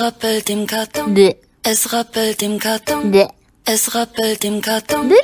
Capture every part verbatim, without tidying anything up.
rappelle dem Karton. De. Es rappelle dem Karton. De. Es rappelle dem Karton. De.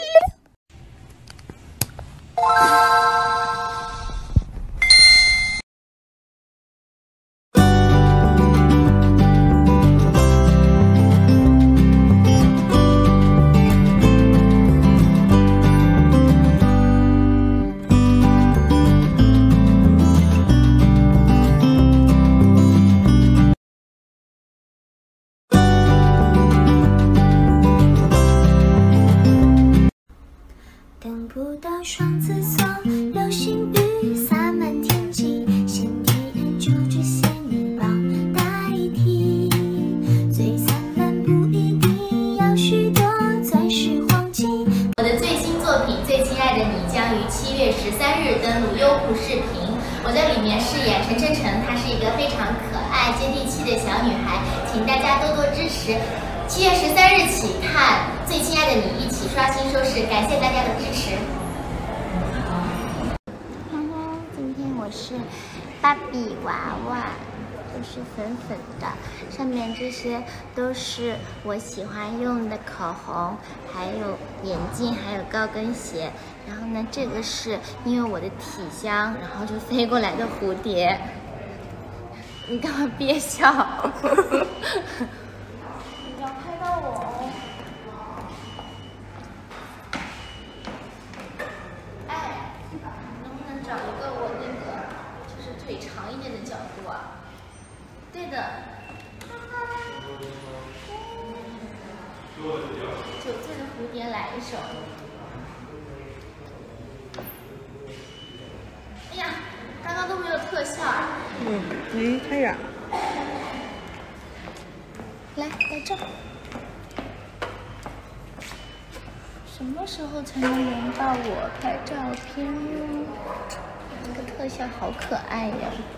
都是我喜欢用的口红，还有眼镜，还有高跟鞋。然后呢，这个是因为我的体香，然后就飞过来的蝴蝶。你干嘛憋笑？你要拍到我哦！哎，能不能找一个我那个就是腿长一点的角度啊？对的。 九岁的蝴蝶来一首。哎呀，刚刚都没有特效啊。嗯，没太远了。来，在这儿。什么时候才能轮到我拍照片呢？这个特效好可爱呀！